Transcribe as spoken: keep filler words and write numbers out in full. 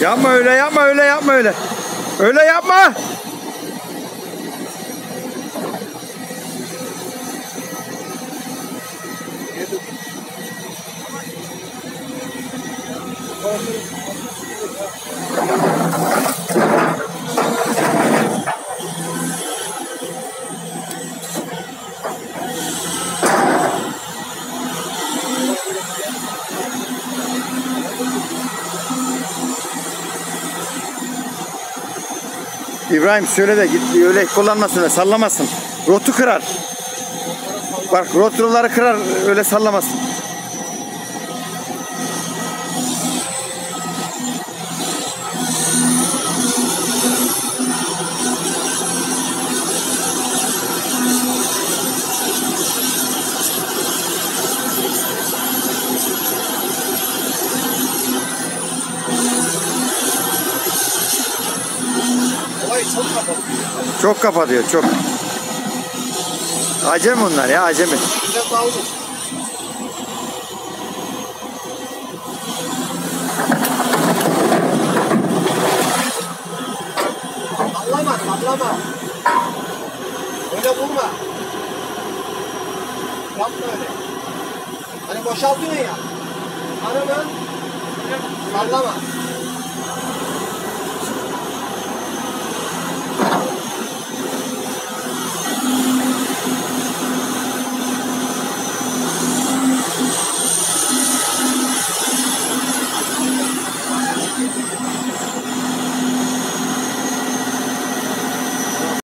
Yapma öyle, yapma öyle, yapma öyle. Öyle yapma. İbrahim söyle de git, öyle kullanmasın ve sallamasın. Rotu kırar. Bak rotroları kırar, öyle sallamasın. Çok kapatıyor, çok. Acemi bunlar ya, acemi. Sallama, sallama. Öyle vurma. Yapma öyle. Hani boşaltıyorsun ya. Aramın. Sallama.